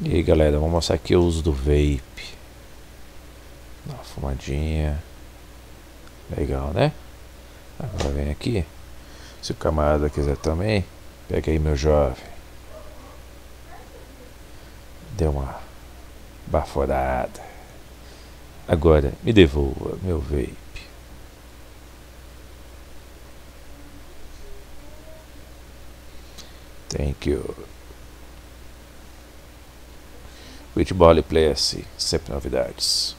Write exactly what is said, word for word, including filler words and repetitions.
E aí galera, vou mostrar aqui o uso do vape. Dá uma fumadinha. Legal, né? Agora vem aqui. Se o camarada quiser também, pega aí, meu jovem. Deu uma baforada. Agora me devolva meu vape. Thank you. Beatbola e Play S, sempre novidades.